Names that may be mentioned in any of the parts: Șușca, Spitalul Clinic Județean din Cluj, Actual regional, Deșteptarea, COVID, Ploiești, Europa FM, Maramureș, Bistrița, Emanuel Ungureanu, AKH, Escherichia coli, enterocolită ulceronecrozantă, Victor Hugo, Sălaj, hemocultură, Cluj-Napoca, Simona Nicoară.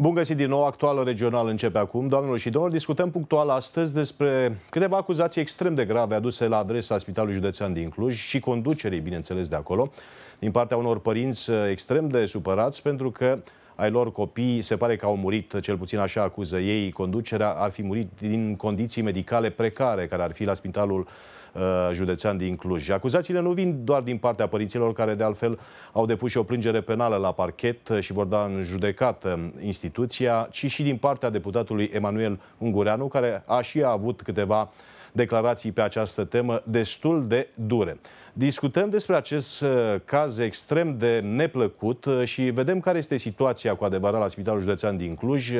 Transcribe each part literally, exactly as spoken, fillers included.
Bun găsit din nou, Actualul Regional începe acum. Doamnelor și domnilor, discutăm punctual astăzi despre câteva acuzații extrem de grave aduse la adresa Spitalului Județean din Cluj și conducerii, bineînțeles, de acolo, din partea unor părinți extrem de supărați pentru că ai lor copii, se pare că au murit, cel puțin așa acuză ei, conducerea, ar fi murit din condiții medicale precare care ar fi la Spitalul uh, Județean din Cluj. Acuzațiile nu vin doar din partea părinților, care de altfel au depus și o plângere penală la parchet și vor da în judecată instituția, ci și din partea deputatului Emanuel Ungureanu, care a și a avut câteva declarații pe această temă destul de dure. Discutăm despre acest caz extrem de neplăcut și vedem care este situația cu adevărat la Spitalul Județean din Cluj,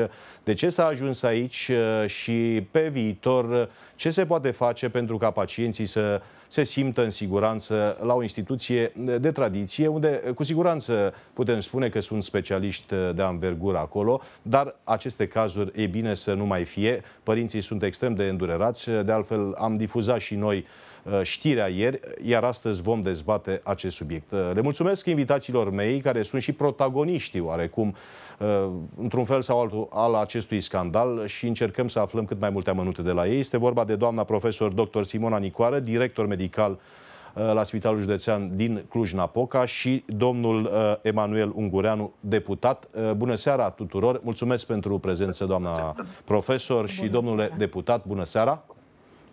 de ce s-a ajuns aici și pe viitor ce se poate face pentru ca pacienții să se simtă în siguranță la o instituție de tradiție, unde cu siguranță putem spune că sunt specialiști de anvergură acolo, dar aceste cazuri e bine să nu mai fie. Părinții sunt extrem de îndurerați, de altfel am difuzat și noi știrea ieri, iar astăzi vom dezbate acest subiect. Le mulțumesc invitațiilor mei, care sunt și protagoniștii oarecum, într-un fel sau altul, al acestui scandal și încercăm să aflăm cât mai multe amănunte de la ei. Este vorba de doamna profesor dr. Simona Nicoară, director medical la Spitalul Județean din Cluj-Napoca, și domnul Emanuel Ungureanu, deputat. Bună seara tuturor! Mulțumesc pentru prezență, doamna profesor, și domnule deputat, bună seara!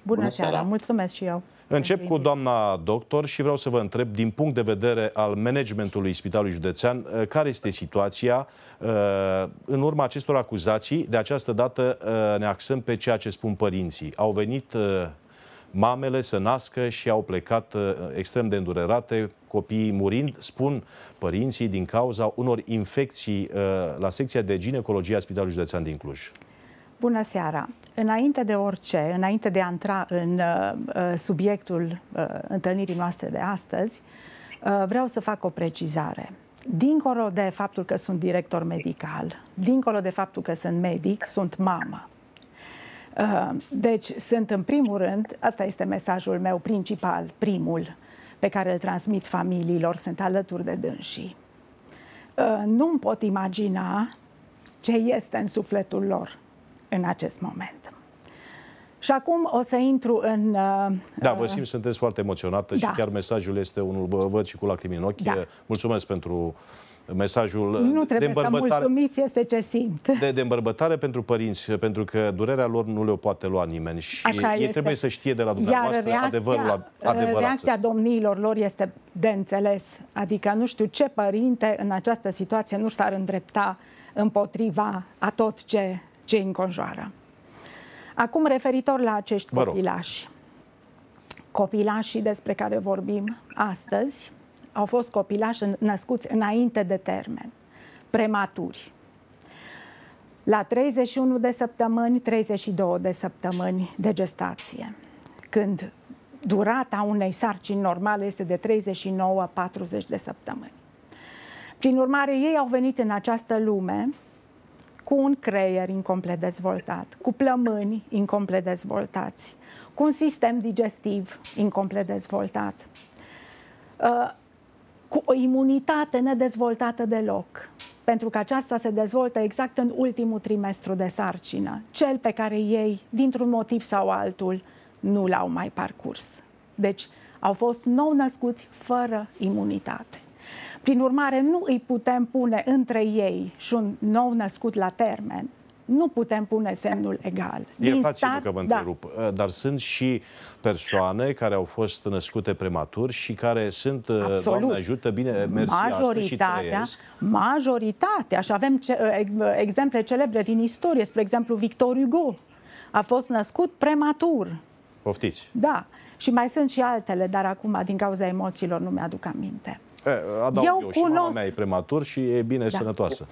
Bună seara, mulțumesc și eu. Încep cu doamna doctor și vreau să vă întreb, din punct de vedere al managementului Spitalului Județean, care este situația în urma acestor acuzații? De această dată ne axăm pe ceea ce spun părinții. Au venit mamele să nască și au plecat extrem de îndurerate, copiii murind, spun părinții, din cauza unor infecții la secția de ginecologie a Spitalului Județean din Cluj. Bună seara! Înainte de orice, înainte de a intra în uh, subiectul uh, întâlnirii noastre de astăzi, uh, vreau să fac o precizare. Dincolo de faptul că sunt director medical, dincolo de faptul că sunt medic, sunt mamă. Uh, deci sunt în primul rând, asta este mesajul meu principal, primul, pe care îl transmit familiilor, sunt alături de dânsii. Uh, nu-mi pot imagina ce este în sufletul lor în acest moment. Și acum o să intru în... Uh, da, vă simt, sunteți foarte emoționată, da. Și chiar mesajul este unul, vă văd și cu lacrimi în ochi. Da. Mulțumesc pentru mesajul. Nu trebuie să mulțumiți, este ce simt. De, de îmbărbătare pentru părinți, pentru că durerea lor nu le-o poate lua nimeni și așa ei este. Trebuie să știe de la dumneavoastră reacția, adevărul adevărat. Reacția domniilor lor este de înțeles. Adică nu știu ce părinte în această situație nu s-ar îndrepta împotriva a tot ce ce înconjoară. Acum, referitor la acești copilași. Copilașii despre care vorbim astăzi au fost copilași născuți înainte de termen, prematuri. La treizeci și unu de săptămâni, treizeci și două de săptămâni de gestație, când durata unei sarcini normale este de treizeci și nouă patruzeci de săptămâni. Prin urmare, ei au venit în această lume cu un creier incomplet dezvoltat, cu plămâni incomplet dezvoltați, cu un sistem digestiv incomplet dezvoltat, cu o imunitate nedezvoltată deloc, pentru că aceasta se dezvoltă exact în ultimul trimestru de sarcină, cel pe care ei, dintr-un motiv sau altul, nu l-au mai parcurs. Deci au fost nou născuți fără imunitate. Prin urmare, nu îi putem pune între ei și un nou născut la termen, nu putem pune semnul egal. Iertați-mă că vă întrerup, da. Dar sunt și persoane care au fost născute prematur și care sunt, absolut, Doamne ajută, bine mersi astăzi și trăiesc. Majoritatea, și avem ce, exemple celebre din istorie, spre exemplu Victor Hugo, a fost născut prematur. Poftiți! Da, și mai sunt și altele, dar acum, din cauza emoțiilor, nu mi-aduc aminte. Adaug eu, eu și cunosc... mama mea e prematur și e bine, da, sănătoasă.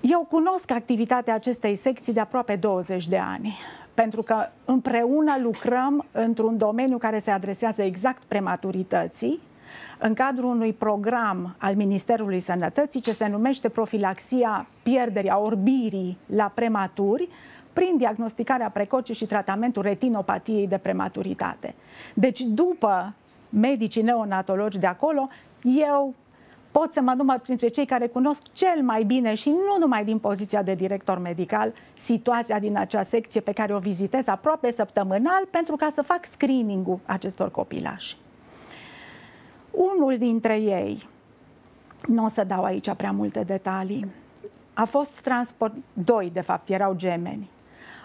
Eu cunosc activitatea acestei secții de aproape douăzeci de ani, pentru că împreună lucrăm într-un domeniu care se adresează exact prematurității, în cadrul unui program al Ministerului Sănătății ce se numește profilaxia pierderii, a orbirii la prematuri, prin diagnosticarea precoce și tratamentul retinopatiei de prematuritate. Deci după medicii neonatologi de acolo, eu, pot să mă număr printre cei care cunosc cel mai bine și nu numai din poziția de director medical situația din acea secție pe care o vizitez aproape săptămânal pentru ca să fac screening-ul acestor copilași. Unul dintre ei, nu o să dau aici prea multe detalii, a fost transport, doi de fapt, erau gemeni,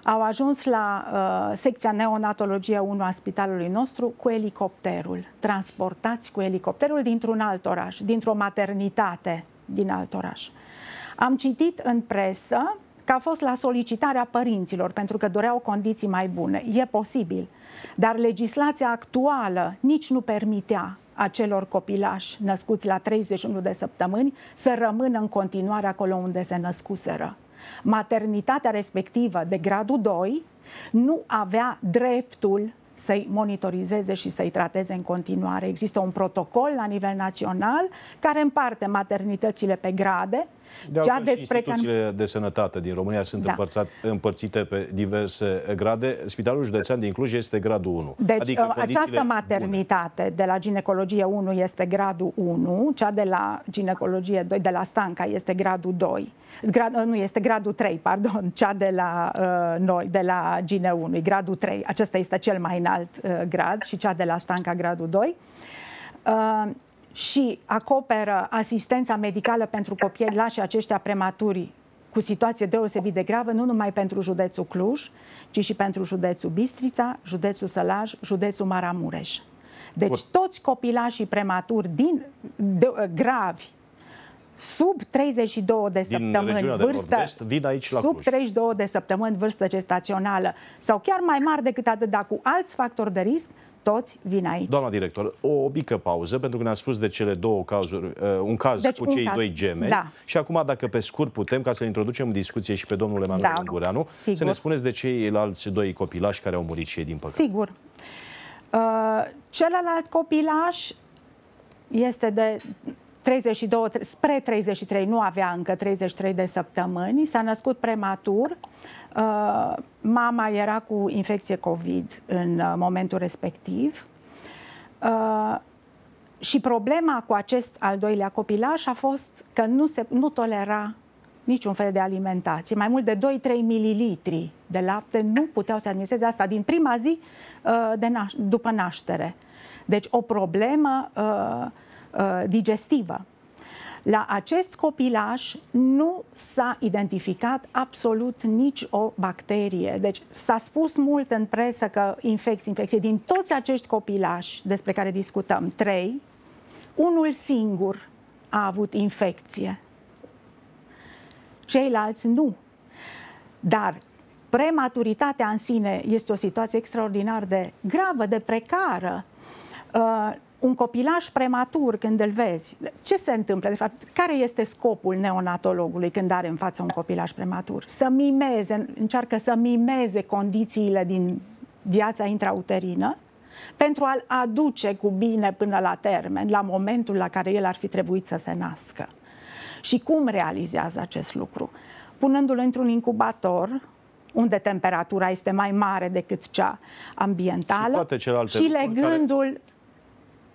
au ajuns la uh, secția neonatologie unu a spitalului nostru cu elicopterul, transportați cu elicopterul dintr-un alt oraș, dintr-o maternitate din alt oraș. Am citit în presă că a fost la solicitarea părinților, pentru că doreau condiții mai bune. E posibil, dar legislația actuală nici nu permitea acelor copilași născuți la treizeci și unu de săptămâni să rămână în continuare acolo unde se născuseră. Maternitatea respectivă de gradul doi nu avea dreptul să-i monitorizeze și să-i trateze în continuare. Există un protocol la nivel național care împarte maternitățile pe grade. De altfel, și instituțiile de sănătate din România sunt da. împărțite pe diverse grade. Spitalul Județean din Cluj este gradul unu. Deci adică această maternitate bune. de la ginecologie unu este gradul unu, cea de la ginecologie doi, de la Stanca, este gradul doi. Grad, nu, este gradul trei, pardon, cea de la uh, noi, de la Gine unu, gradul trei. Acesta este cel mai înalt uh, grad și cea de la Stanca, gradul doi. Uh, și acoperă asistența medicală pentru copilași aceștia prematuri cu situație deosebit de gravă, nu numai pentru județul Cluj, ci și pentru județul Bistrița, județul Sălaj, județul Maramureș. Deci toți copilașii prematuri din, de, gravi, sub treizeci și două de săptămâni vârstă, sub treizeci și două de săptămâni vârstă gestațională sau chiar mai mari decât atât, dar cu alți factori de risc, toți vin aici. Doamna director, o mică pauză, pentru că ne-a spus de cele două cazuri, uh, un caz deci, cu cei caz. doi gemeni. Da. Și acum, dacă pe scurt putem, ca să introducem în discuție și pe domnul Emanuel da. Ungureanu, Sigur. să ne spuneți de ceilalți doi copilași care au murit și ei, din păcate. Sigur. Uh, celălalt copilaș este de treizeci și două, spre treizeci și trei, nu avea încă treizeci și trei de săptămâni, s-a născut prematur. Mama era cu infecție COVID în momentul respectiv și problema cu acest al doilea copilaș a fost că nu, se, nu tolera niciun fel de alimentație. Mai mult de doi-trei mililitri de lapte nu puteau să administreze, asta din prima zi de naș după naștere. Deci o problemă digestivă. La acest copilaș nu s-a identificat absolut nici o bacterie. Deci s-a spus mult în presă că infecție, infecție. Din toți acești copilași despre care discutăm, trei, unul singur a avut infecție. Ceilalți nu. Dar prematuritatea în sine este o situație extraordinar de gravă, de precară. Uh, Un copilaș prematur, când îl vezi, ce se întâmplă? De fapt, care este scopul neonatologului când are în față un copilaș prematur? Să mimeze, încearcă să mimeze condițiile din viața intrauterină pentru a-l aduce cu bine până la termen, la momentul la care el ar fi trebuit să se nască. Și cum realizează acest lucru? Punându-l într-un incubator, unde temperatura este mai mare decât cea ambientală, și, și legându-l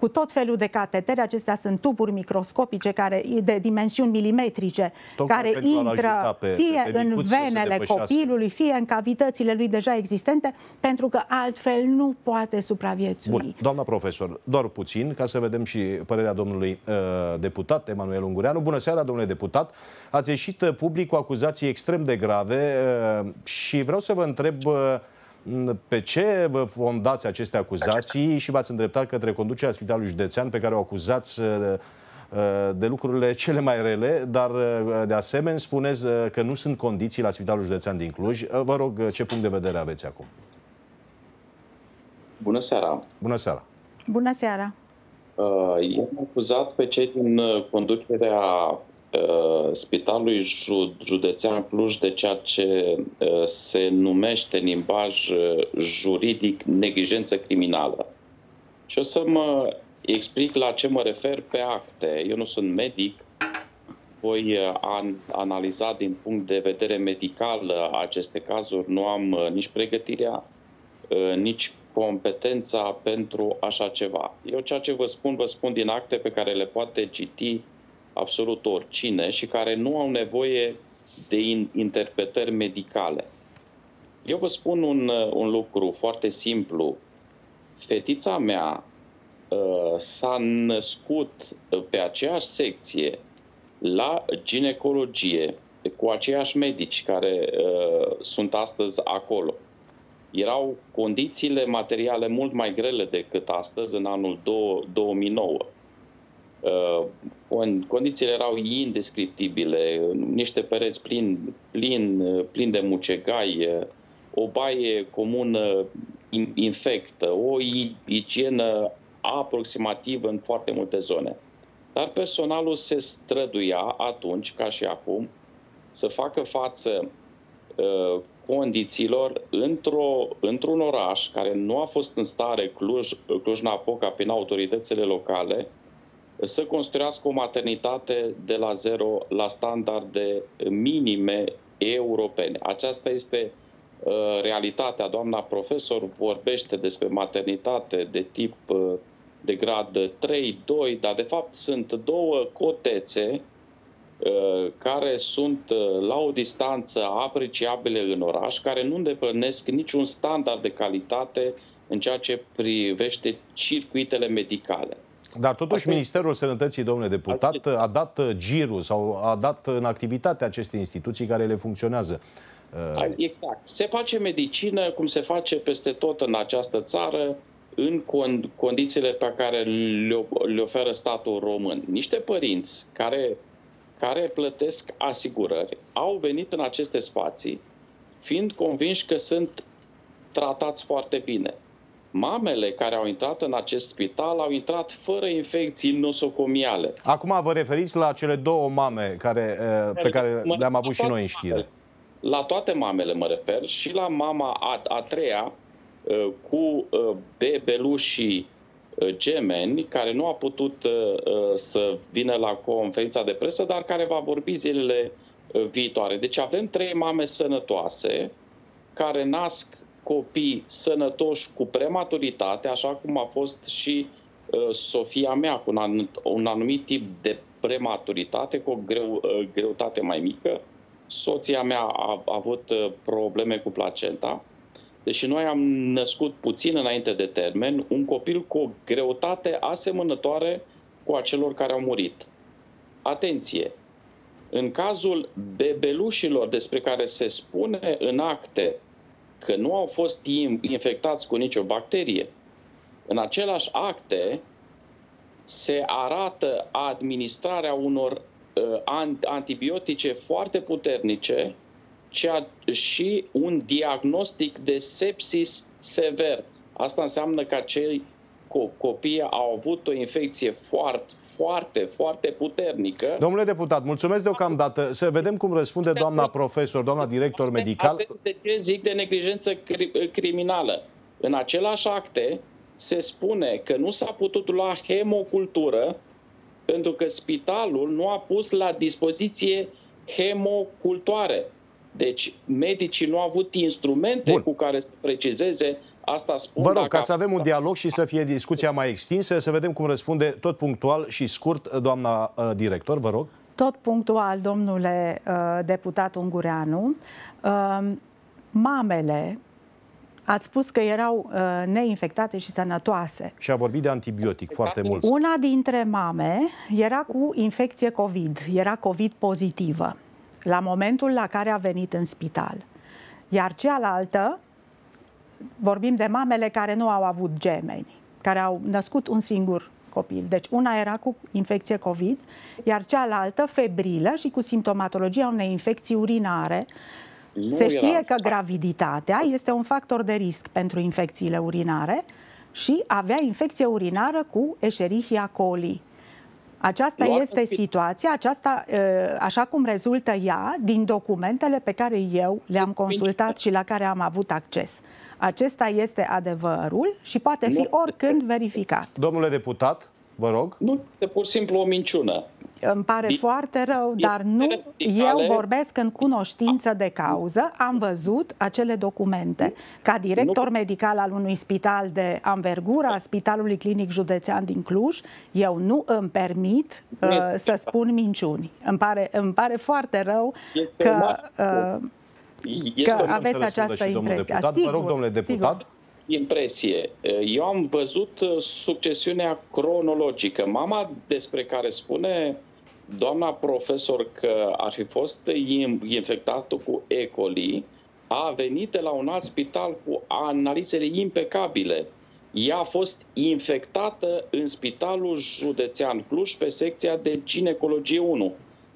cu tot felul de catetere, acestea sunt tuburi microscopice care, de dimensiuni milimetrice, Tocmai care intră pe, fie pe în venele copilului, fie în cavitățile lui deja existente, pentru că altfel nu poate supraviețui. Bun. Doamna profesor, doar puțin, ca să vedem și părerea domnului uh, deputat Emanuel Ungureanu. Bună seara, domnule deputat! Ați ieșit public cu acuzații extrem de grave uh, și vreau să vă întreb... Uh, Pe ce vă fondați aceste acuzații și v-ați îndreptat către conducerea Spitalului Județean, pe care o acuzați de lucrurile cele mai rele, dar de asemenea spuneți că nu sunt condiții la Spitalul Județean din Cluj. Vă rog, ce punct de vedere aveți acum? Bună seara! Bună seara! Bună seara! I-am acuzat pe cei din conducerea Spitalului Județean Cluj de ceea ce se numește în limbaj juridic neglijență criminală. Și o să mă explic la ce mă refer pe acte. Eu nu sunt medic, voi analiza din punct de vedere medical aceste cazuri. Nu am nici pregătirea, nici competența pentru așa ceva. Eu ceea ce vă spun, vă spun din acte pe care le poate citi absolut oricine și care nu au nevoie de interpretări medicale. Eu vă spun un, un lucru foarte simplu. Fetița mea uh, s-a născut pe aceeași secție la ginecologie cu aceiași medici care uh, sunt astăzi acolo. Erau condițiile materiale mult mai grele decât astăzi, în anul două mii nouă. Condițiile erau indescriptibile, niște pereți plini plin, plin de mucegai, o baie comună infectă, o igienă aproximativă în foarte multe zone. Dar personalul se străduia atunci, ca și acum, să facă față uh, condițiilor într-o, într-un oraș care nu a fost în stare, Cluj, Cluj-Napoca, prin autoritățile locale, să construiască o maternitate de la zero la standarde minime europene. Aceasta este uh, realitatea. Doamna profesor vorbește despre maternitate de tip uh, de grad trei doi, dar de fapt sunt două cotețe uh, care sunt uh, la o distanță apreciabile în oraș, care nu îndeplinesc niciun standard de calitate în ceea ce privește circuitele medicale. Dar totuși Ministerul Sănătății, domnule deputat, a dat girul sau a dat în activitate aceste instituții care le funcționează. Exact. Se face medicină cum se face peste tot în această țară, în condițiile pe care le oferă statul român. Niște părinți care, care plătesc asigurări au venit în aceste spații fiind convinși că sunt tratați foarte bine. Mamele care au intrat în acest spital au intrat fără infecții nosocomiale. Acum vă referiți la cele două mame care, pe care le-am avut și noi în știre. La toate mamele mă refer, și la mama a, a treia cu bebelușii gemeni, care nu a putut să vină la conferința de presă, dar care va vorbi zilele viitoare. Deci avem trei mame sănătoase care nasc copii sănătoși cu prematuritate, așa cum a fost și uh, Sofia mea, cu un, an, un anumit tip de prematuritate, cu o greu, uh, greutate mai mică. Soția mea a, a avut uh, probleme cu placenta, deși noi am născut puțin înainte de termen un copil cu o greutate asemănătoare cu acelor care au murit. Atenție! În cazul bebelușilor despre care se spune în acte că nu au fost infectați cu nicio bacterie, în același acte se arată administrarea unor uh, antibiotice foarte puternice și un diagnostic de sepsis sever. Asta înseamnă că acei copii au avut o infecție foarte, foarte, foarte puternică. Domnule deputat, mulțumesc deocamdată. Să vedem cum răspunde doamna profesor, doamna director medical. De ce zic de neglijență criminală? În același acte se spune că nu s-a putut lua hemocultură pentru că spitalul nu a pus la dispoziție hemocultoare. Deci medicii nu au avut instrumente Bun. cu care să precizeze. Asta spun. Vă rog, ca să avem un dialog și să fie discuția mai extinsă, să vedem cum răspunde tot punctual și scurt doamna director, vă rog. Tot punctual, domnule deputat Ungureanu, mamele, ați spus că erau neinfectate și sănătoase. Și a vorbit de antibiotic foarte mult. Una dintre mame era cu infecție COVID, era COVID pozitivă la momentul la care a venit în spital. Iar cealaltă, vorbim de mamele care nu au avut gemeni, care au născut un singur copil. Deci una era cu infecție COVID, iar cealaltă febrilă și cu simptomatologia unei infecții urinare. Nu Se știe era... că graviditatea este un factor de risc pentru infecțiile urinare și avea infecție urinară cu Escherichia coli. Aceasta Luat este situația, aceasta, așa cum rezultă ea, din documentele pe care eu le-am consultat și la care am avut acces. Acesta este adevărul și poate fi oricând verificat. Domnule deputat, Vă rog. Nu, e pur și simplu o minciună. Îmi pare e, foarte rău, dar nu. Radicale. Eu vorbesc în cunoștință de cauză. Am văzut acele documente. Ca director nu. medical al unui spital de anvergură, a Spitalului Clinic Județean din Cluj, eu nu îmi permit uh, să spun minciuni. Îmi pare, îmi pare foarte rău este că, uh, este că aveți această impresie. Vă rog, domnule deputat. Sigur. Impresie. Eu am văzut succesiunea cronologică. Mama despre care spune doamna profesor că ar fi fost infectată cu E. coli a venit de la un alt spital cu analizele impecabile. Ea a fost infectată în Spitalul Județean Cluj pe secția de ginecologie unu.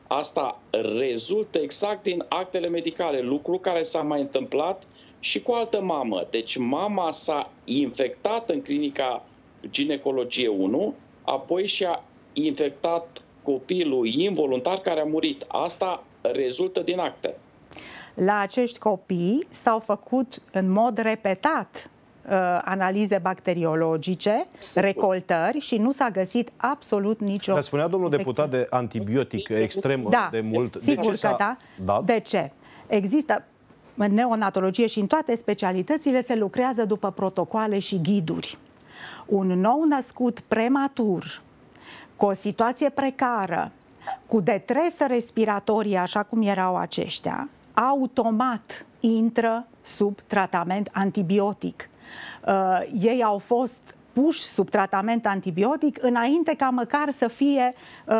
Asta rezultă exact din actele medicale, lucru care s-a mai întâmplat și cu altă mamă. Deci mama s-a infectat în clinica ginecologie unu, apoi și-a infectat copilul involuntar care a murit. Asta rezultă din acte. La acești copii s-au făcut în mod repetat analize bacteriologice, recoltări și nu s-a găsit absolut nicio... Dar spunea domnul deputat de antibiotic extrem da, de mult. Sigur de ce că da. Dat? De ce? Există... În neonatologie și în toate specialitățile se lucrează după protocoale și ghiduri. Un nou născut prematur, cu o situație precară, cu detresă respiratorie, așa cum erau aceștia, automat intră sub tratament antibiotic. Uh, ei au fost puși sub tratament antibiotic înainte ca măcar să fie uh,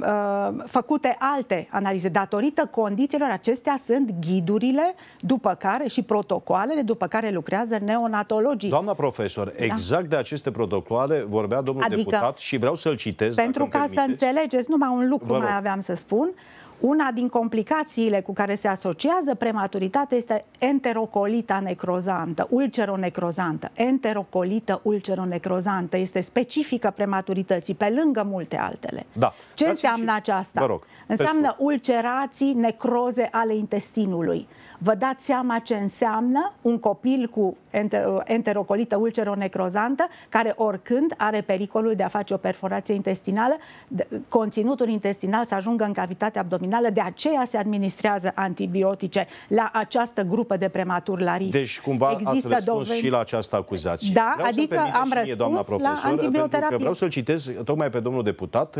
uh, făcute alte analize. Datorită condițiilor acestea sunt ghidurile după care și protocoalele după care lucrează neonatologii. Doamna profesor, exact da. de aceste protocoale vorbea domnul adică, deputat și vreau să-l citez. Pentru ca să înțelegeți, numai un lucru mai aveam să spun. Una din complicațiile cu care se asociază prematuritatea este enterocolita necrozantă, ulceronecrozantă. Enterocolită ulceronecrozantă este specifică prematurității, pe lângă multe altele. Da. Ce Dați înseamnă și... aceasta? Vă rog, înseamnă ulcerații, necroze ale intestinului. Vă dați seama ce înseamnă un copil cu enterocolită ulceronecrozantă care oricând are pericolul de a face o perforație intestinală, conținutul intestinal să ajungă în cavitatea abdominală, de aceea se administrează antibiotice la această grupă de prematuri la risc. Deci cumva există ați răspuns doveni... și la această acuzație. Da, vreau adică am răspuns mie, doamna profesor, la antibioterapie. Vreau să-l citez tocmai pe domnul deputat.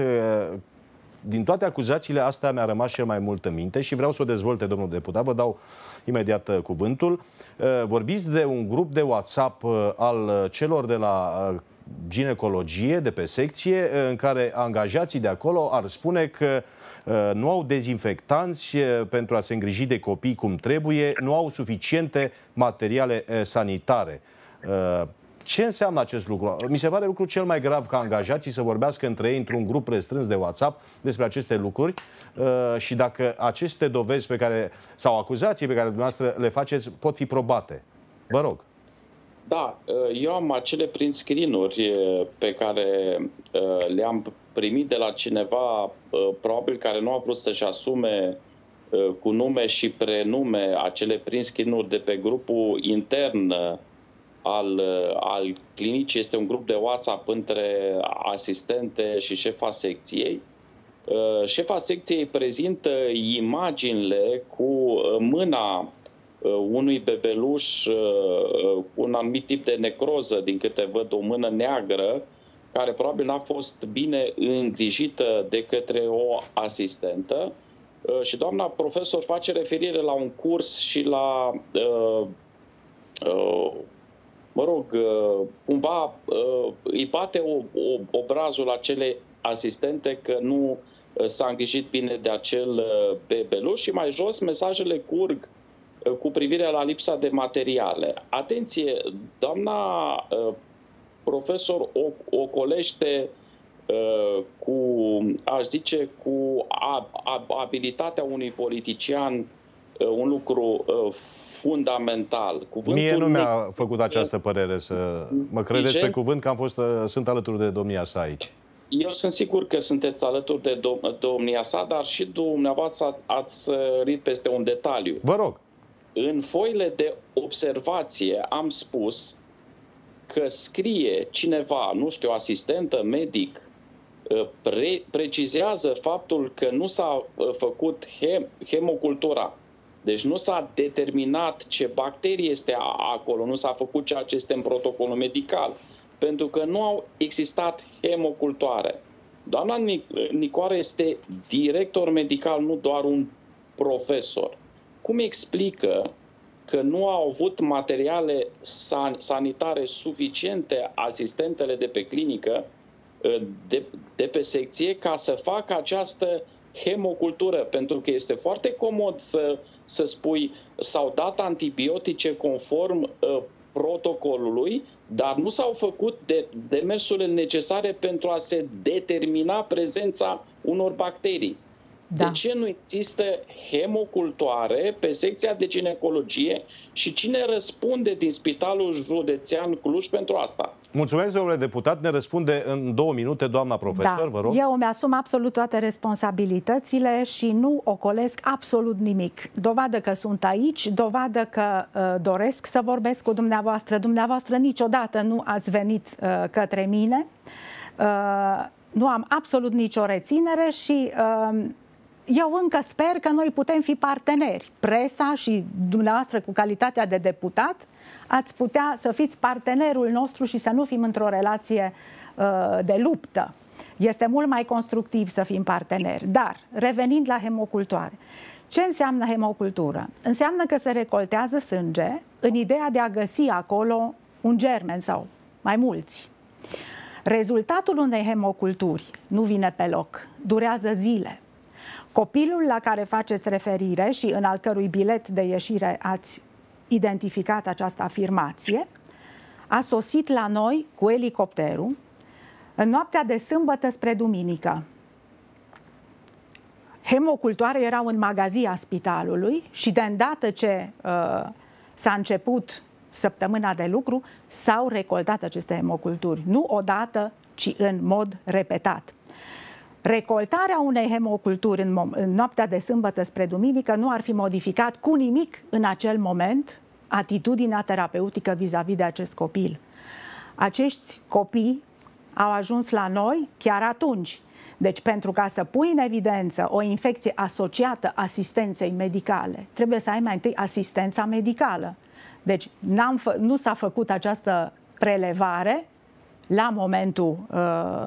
Din toate acuzațiile astea mi-a rămas cel mai mult în minte și vreau să o dezvolte, domnul deputat, vă dau imediat cuvântul. Vorbiți de un grup de WhatsApp al celor de la ginecologie, de pe secție, în care angajații de acolo ar spune că nu au dezinfectanți pentru a se îngriji de copii cum trebuie, nu au suficiente materiale sanitare. Ce înseamnă acest lucru? Mi se pare lucru cel mai grav ca angajații să vorbească între ei într-un grup restrâns de WhatsApp despre aceste lucruri uh, și dacă aceste dovezi pe care, sau acuzații pe care dumneavoastră le faceți pot fi probate. Vă rog. Da, eu am acele print screen-uri pe care le-am primit de la cineva probabil care nu a vrut să-și asume cu nume și prenume acele print screen-uri de pe grupul intern Al, al clinicii. Este un grup de WhatsApp între asistente și șefa secției. Șefa secției prezintă imaginile cu mâna unui bebeluș cu un anumit tip de necroză, din câte văd, o mână neagră, care probabil n-a fost bine îngrijită de către o asistentă. Și doamna profesor face referire la un curs și la... Uh, uh, mă rog, cumva îi bate obrazul acelei asistente că nu s-a îngrijit bine de acel bebeluș și mai jos mesajele curg cu privire la lipsa de materiale. Atenție, doamna profesor ocolește cu, aș zice, cu abilitatea unui politician un lucru fundamental. Cuvântul Mie nu mi-a făcut această părere să mă credeți pe cuvânt că am fost, sunt alături de domnia sa aici. Eu sunt sigur că sunteți alături de domnia sa, dar și dumneavoastră ați sărit peste un detaliu. Vă rog. În foile de observație am spus că scrie cineva, nu știu, asistentă, medic, pre precizează faptul că nu s-a făcut hem- hemocultura. Deci nu s-a determinat ce bacterie este acolo, nu s-a făcut ceea ce este în protocolul medical, pentru că nu au existat hemocultoare. Doamna Nicoară este director medical, nu doar un profesor. Cum explică că nu au avut materiale san sanitare suficiente asistentele de pe clinică, de, de pe secție, ca să facă această hemocultură? Pentru că este foarte comod să, să spui s-au dat antibiotice conform uh, protocolului, dar nu s-au făcut de, demersurile necesare pentru a se determina prezența unor bacterii. Da. De ce nu există hemocultoare pe secția de ginecologie și cine răspunde din Spitalul Județean Cluj pentru asta? Mulțumesc, domnule deputat. Ne răspunde în două minute doamna profesor, da. Vă rog. Eu mi-asum absolut toate responsabilitățile și nu ocolesc absolut nimic. Dovadă că sunt aici, dovadă că uh, doresc să vorbesc cu dumneavoastră. Dumneavoastră niciodată nu ați venit uh, către mine. Uh, nu am absolut nicio reținere și... Uh, Eu încă sper că noi putem fi parteneri. Presa și dumneavoastră, cu calitatea de deputat, ați putea să fiți partenerul nostru și să nu fim într-o relație uh, de luptă. Este mult mai constructiv să fim parteneri. Dar, revenind la hemocultoare, ce înseamnă hemocultură? Înseamnă că se recoltează sânge în ideea de a găsi acolo un germen sau mai mulți. Rezultatul unei hemoculturi nu vine pe loc, durează zile. Copilul la care faceți referire și în al cărui bilet de ieșire ați identificat această afirmație, a sosit la noi cu elicopterul în noaptea de sâmbătă spre duminică. Hemocultoare erau în magazia spitalului și de îndată ce uh, s-a început săptămâna de lucru, s-au recoltat aceste hemoculturi, nu odată, ci în mod repetat. Recoltarea unei hemoculturi în, în noaptea de sâmbătă spre duminică nu ar fi modificat cu nimic în acel moment atitudinea terapeutică vis-a-vis de acest copil. Acești copii au ajuns la noi chiar atunci. Deci pentru ca să pui în evidență o infecție asociată asistenței medicale, trebuie să ai mai întâi asistența medicală. Deci n-am nu s-a făcut această prelevare la momentul uh,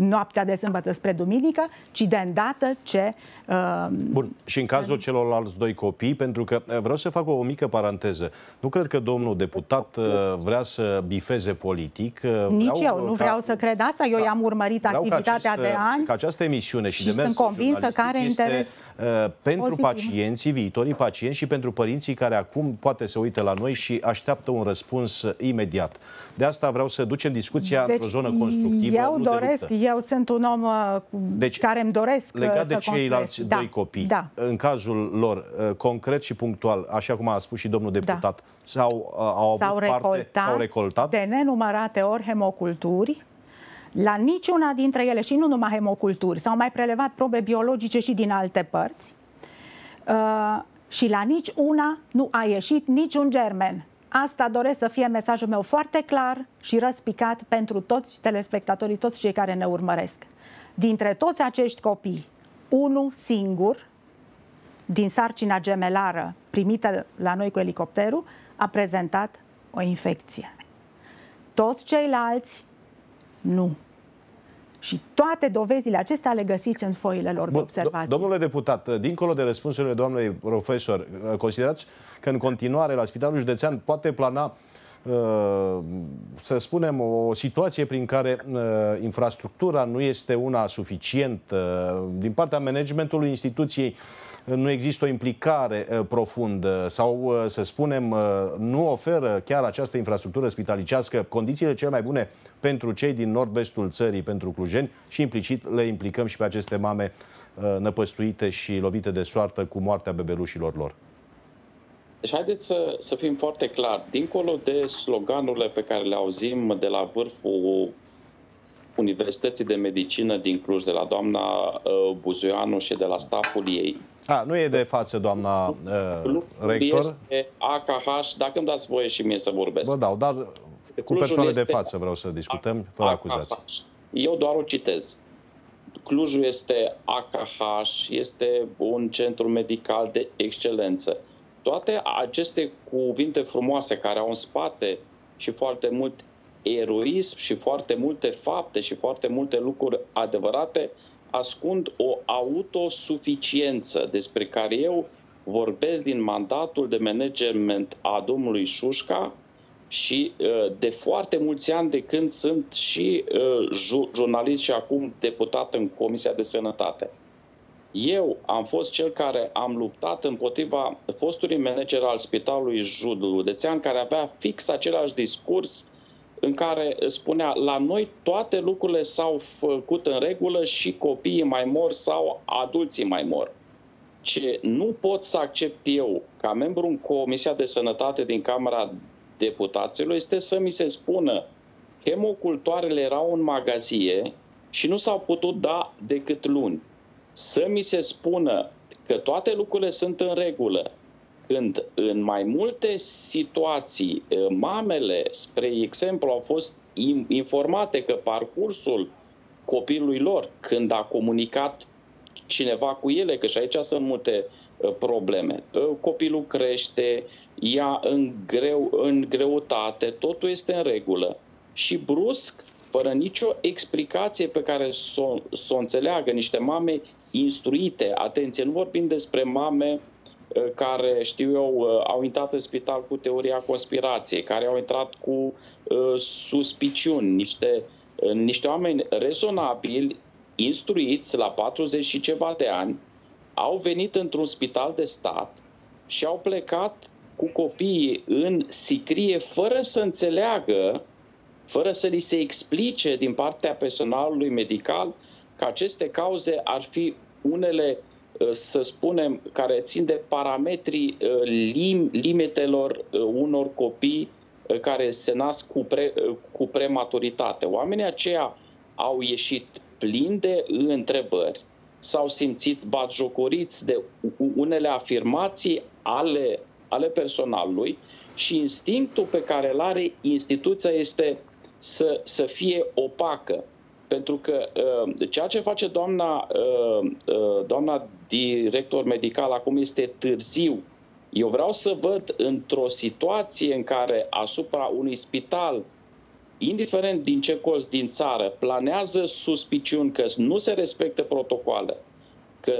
noaptea de sâmbătă spre duminică, ci de îndată ce... Uh, Bun, și în cazul celorlalți doi copii, pentru că vreau să fac o, o mică paranteză. Nu cred că domnul deputat uh, vrea să bifeze politic. Uh, Nici vreau, eu nu ca, vreau să cred asta. Eu i-am urmărit activitatea acest, de ani. Ca această emisiune și, și de mers care este interes uh, pentru posibil. Pacienții, viitorii pacienți și pentru părinții care acum poate se uită la noi și așteaptă un răspuns imediat. De asta vreau să ducem discuția deci, într-o zonă constructivă. Eu nu doresc... De Eu sunt un om deci, care îmi doresc legat de ceilalți doi copii, da. În cazul lor, concret și punctual, așa cum a spus și domnul deputat, s-au da. recoltat de nenumărate ori hemoculturi. La niciuna dintre ele, și nu numai hemoculturi, s-au mai prelevat probe biologice și din alte părți. Uh, și la nici una nu a ieșit niciun germen. Asta doresc să fie mesajul meu foarte clar și răspicat pentru toți telespectatorii, toți cei care ne urmăresc. Dintre toți acești copii, unul singur, din sarcina gemelară primită la noi cu elicopterul, a prezentat o infecție. Toți ceilalți, nu. Și toate dovezile acestea le găsiți în foile lor de observație. Domnule deputat, dincolo de răspunsurile doamnei profesor, considerați că în continuare la Spitalul Județean poate plana, să spunem, o situație prin care infrastructura nu este una suficientă, din partea managementului instituției nu există o implicare profundă sau, să spunem, nu oferă chiar această infrastructură spitalicească condițiile cele mai bune pentru cei din nord-vestul țării, pentru clujeni și implicit le implicăm și pe aceste mame năpăstuite și lovite de soartă cu moartea bebelușilor lor. Deci haideți să, să fim foarte clar, dincolo de sloganurile pe care le auzim de la vârful Universității de Medicină din Cluj, de la doamna uh, Buzoianu și de la staful ei. A, nu e de față, doamna uh, rector? Este A K H, dacă îmi dați voie și mie să vorbesc. Vă dau, dar cu persoane de față vreau să discutăm, fără acuzații. Eu doar o citez. Clujul este A K H, este un centru medical de excelență. Toate aceste cuvinte frumoase care au în spate și foarte mult eroism și foarte multe fapte și foarte multe lucruri adevărate ascund o autosuficiență despre care eu vorbesc din mandatul de management a domnului Șușca și de foarte mulți ani de când sunt și jurnalist și acum deputat în Comisia de Sănătate. Eu am fost cel care am luptat împotriva fostului manager al Spitalului Județean care avea fix același discurs în care spunea la noi toate lucrurile s-au făcut în regulă și copiii mai mor sau adulții mai mor. Ce nu pot să accept eu ca membru în Comisia de Sănătate din Camera Deputaților este să mi se spună hemocultoarele erau în magazie și nu s-au putut da decât luni. Să mi se spună că toate lucrurile sunt în regulă, când în mai multe situații mamele, spre exemplu, au fost informate că parcursul copilului lor, când a comunicat cineva cu ele, că și aici sunt multe probleme, copilul crește, ia în, greu, în greutate, totul este în regulă și brusc, fără nicio explicație pe care să o, să o înțeleagă niște mame instruite. Atenție, nu vorbim despre mame care, știu eu, au intrat în spital cu teoria conspirației, care au intrat cu uh, suspiciuni, niște, uh, niște oameni rezonabili, instruiți la patruzeci și ceva de ani, au venit într-un spital de stat și au plecat cu copiii în sicrie fără să înțeleagă, fără să li se explice din partea personalului medical că aceste cauze ar fi unele, să spunem, care țin de parametrii lim, limitelor unor copii care se nasc cu, pre, cu prematuritate. Oamenii aceia au ieșit plini de întrebări, s-au simțit batjocoriți de unele afirmații ale, ale personalului și instinctul pe care îl are instituția este să, să fie opacă. Pentru că ceea ce face doamna, doamna director medical acum este târziu. Eu vreau să văd într-o situație în care asupra unui spital, indiferent din ce colț din țară, planează suspiciuni că nu se respectă protocoale, că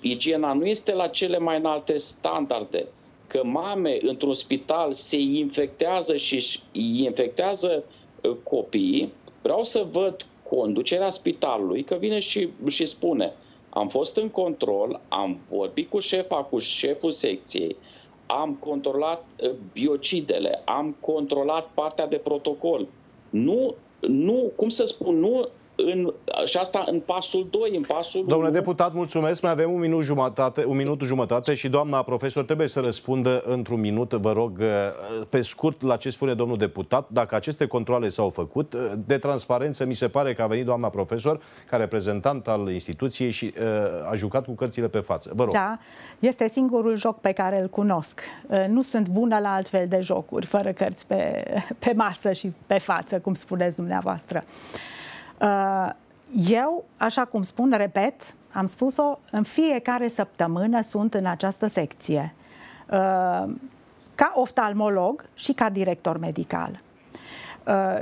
igiena nu este la cele mai înalte standarde, că mame într-un spital se infectează și își infectează copiii, vreau să văd conducerea spitalului, că vine și, și spune, am fost în control, am vorbit cu șefa, cu șeful secției, am controlat biocidele, am controlat partea de protocol. Nu, nu cum să spun, nu în, și asta în pasul doi, în pasul... Domnule deputat, mulțumesc, mai avem un minut jumătate, un minut jumătate și doamna profesor trebuie să răspundă într-un minut, vă rog, pe scurt la ce spune domnul deputat, dacă aceste controale s-au făcut, de transparență mi se pare că a venit doamna profesor ca reprezentant al instituției și a jucat cu cărțile pe față. Vă rog. Da, este singurul joc pe care îl cunosc. Nu sunt bună la altfel de jocuri, fără cărți pe, pe masă și pe față, cum spuneți dumneavoastră. Eu, așa cum spun, repet, am spus-o, în fiecare săptămână sunt în această secție, ca oftalmolog și ca director medical.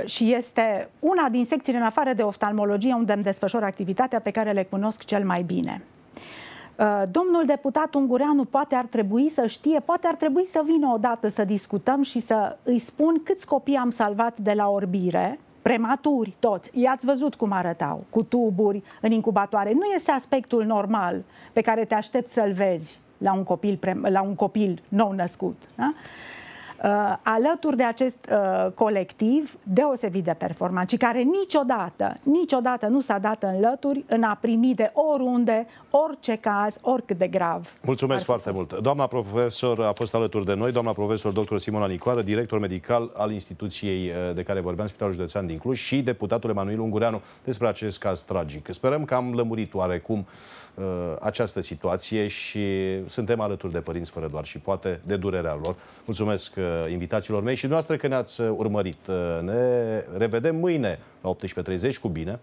Și este una din secțiile în afară de oftalmologie unde îmi desfășor activitatea pe care le cunosc cel mai bine. Domnul deputat Ungureanu poate ar trebui să știe, poate ar trebui să vină odată să discutăm și să îi spun câți copii am salvat de la orbire, prematuri, toți. I-ați văzut cum arătau, cu tuburi, în incubatoare. Nu este aspectul normal pe care te aștepți să-l vezi la un copil, la un copil nou născut. Da? Uh, alături de acest uh, colectiv deosebit de performant și care niciodată, niciodată nu s-a dat în lături în a primi de oriunde, orice caz, oricât de grav. Mulțumesc foarte mult. Doamna profesor a fost alături de noi, doamna profesor doctor Simona Nicoară, director medical al instituției de care vorbeam, Spitalul Județean din Cluj, și deputatul Emanuel Ungureanu despre acest caz tragic. Sperăm că am lămurit oarecum uh, această situație și suntem alături de părinți fără doar și poate de durerea lor. Mulțumesc invitațiilor mei și dumneavoastră că ne-ați urmărit. Ne revedem mâine la optsprezece treizeci cu bine.